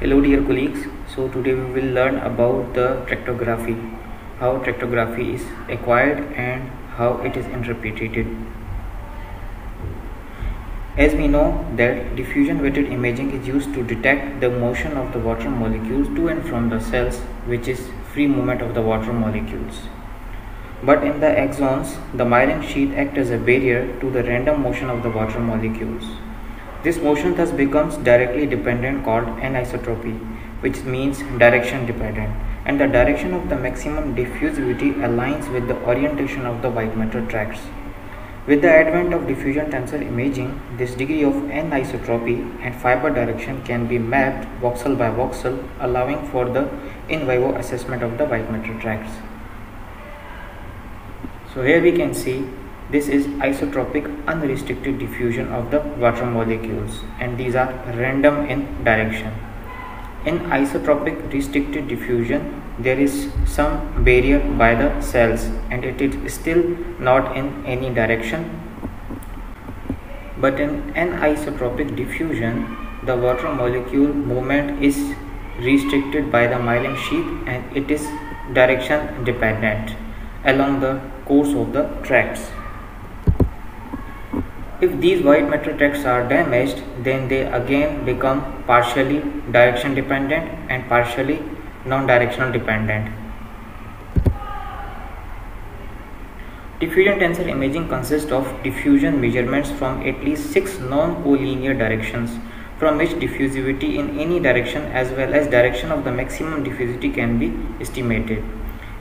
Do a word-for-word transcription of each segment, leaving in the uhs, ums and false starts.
Hello dear colleagues, so today we will learn about the tractography, how tractography is acquired and how it is interpreted. As we know that diffusion weighted imaging is used to detect the motion of the water molecules to and from the cells, which is free movement of the water molecules. But in the axons, the myelin sheath acts as a barrier to the random motion of the water molecules. This motion thus becomes directly dependent, called anisotropy, which means direction dependent, and the direction of the maximum diffusivity aligns with the orientation of the white matter tracts. With the advent of diffusion tensor imaging, this degree of anisotropy and fiber direction can be mapped voxel by voxel, allowing for the in vivo assessment of the white matter tracts. So here we can see this is isotropic unrestricted diffusion of the water molecules, and these are random in direction. In isotropic restricted diffusion, there is some barrier by the cells and it is still not in any direction. But in anisotropic diffusion, the water molecule movement is restricted by the myelin sheath and it is direction dependent along the course of the tracts. If these white matter tracts are damaged, then they again become partially direction dependent and partially non-directional dependent. Diffusion tensor imaging consists of diffusion measurements from at least six non-collinear directions, from which diffusivity in any direction as well as direction of the maximum diffusivity can be estimated.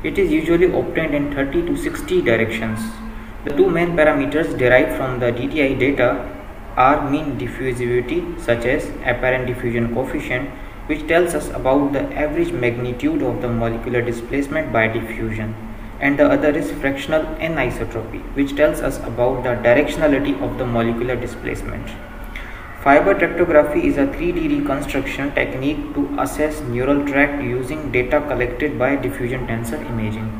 It is usually obtained in thirty to sixty directions. The two main parameters derived from the D T I data are mean diffusivity, such as apparent diffusion coefficient, which tells us about the average magnitude of the molecular displacement by diffusion, and the other is fractional anisotropy, which tells us about the directionality of the molecular displacement. Fiber tractography is a three D reconstruction technique to assess neural tract using data collected by diffusion tensor imaging.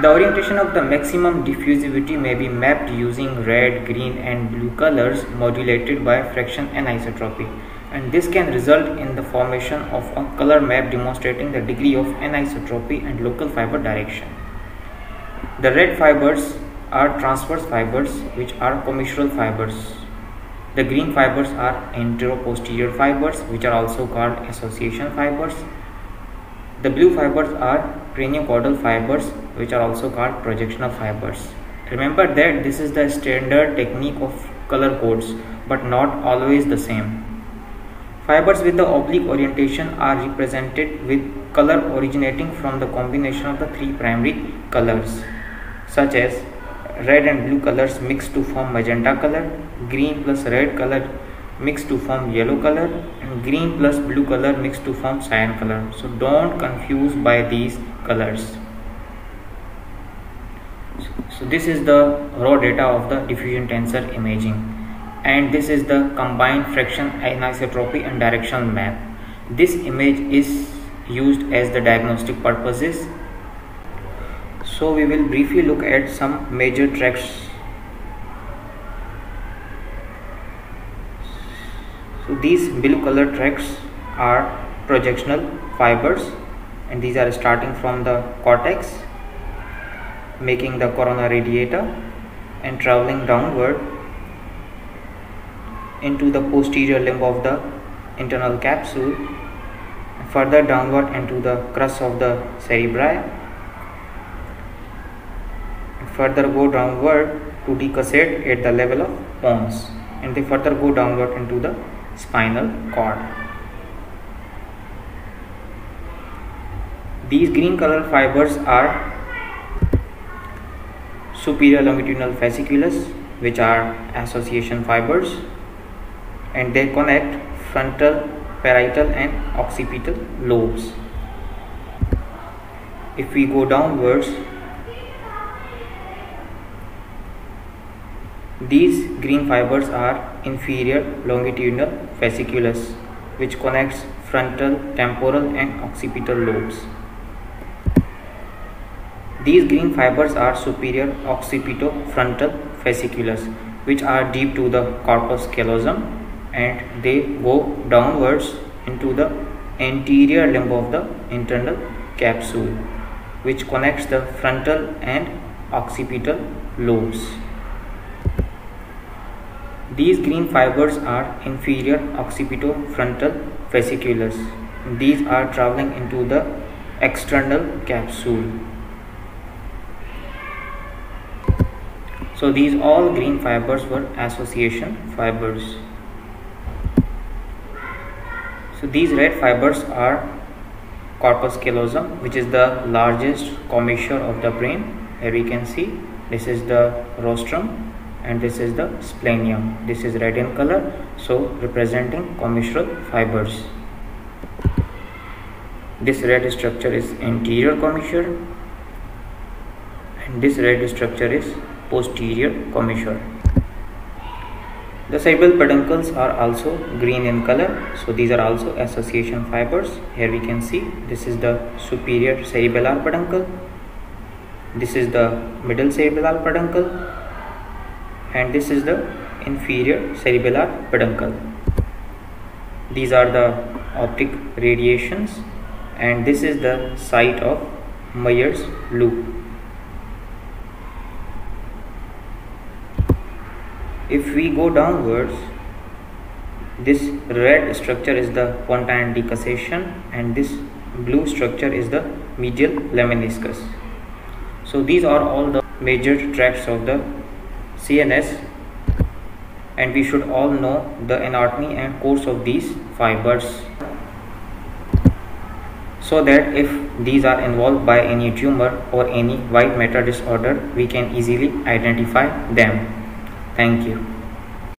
The orientation of the maximum diffusivity may be mapped using red, green and blue colors modulated by fraction anisotropy, and this can result in the formation of a color map demonstrating the degree of anisotropy and local fiber direction. The red fibers are transverse fibers, which are commissural fibers. The green fibers are anterior-posterior fibers, which are also called association fibers. The blue fibers are craniocaudal fibers, which are also called projectional fibers. Remember that this is the standard technique of color codes, but not always the same. Fibers with the oblique orientation are represented with color originating from the combination of the three primary colors, such as red and blue colors mixed to form magenta color, green plus red color mixed to form yellow color, and green plus blue color mixed to form cyan color. So don't confuse by these colors. So this is the raw data of the diffusion tensor imaging, and this is the combined fraction anisotropy and directional map. This image is used as the diagnostic purposes. So we will briefly look at some major tracts. So these blue color tracts are projectional fibers, and these are starting from the cortex, making the corona radiata and traveling downward into the posterior limb of the internal capsule, further downward into the crus of the cerebrum, further go downward to decussate at the level of pons, and they further go downward into the spinal cord. These green color fibers are superior longitudinal fasciculus, which are association fibers, and they connect frontal, parietal and occipital lobes. If we go downwards, these green fibers are inferior longitudinal fasciculus, which connects frontal, temporal and occipital lobes. These green fibers are superior occipitofrontal fasciculus, which are deep to the corpus callosum, and they go downwards into the anterior limb of the internal capsule, which connects the frontal and occipital lobes. These green fibers are inferior occipitofrontal fasciculus. These are traveling into the external capsule. So these all green fibers were association fibers. So these red fibers are corpus callosum, which is the largest commissure of the brain. Here we can see this is the rostrum and this is the splenium. This is red in color, so representing commissural fibers. This red structure is anterior commissure and this red structure is posterior commissure. The cerebral peduncles are also green in color, so these are also association fibers. Here we can see this is the superior cerebellar peduncle, this is the middle cerebellar peduncle, and this is the inferior cerebellar peduncle. These are the optic radiations, and this is the site of Meyer's loop. If we go downwards, this red structure is the pontine decussation and this blue structure is the medial lemniscus. So these are all the major tracts of the C N S, and we should all know the anatomy and course of these fibers, so that if these are involved by any tumor or any white matter disorder, we can easily identify them. Thank you.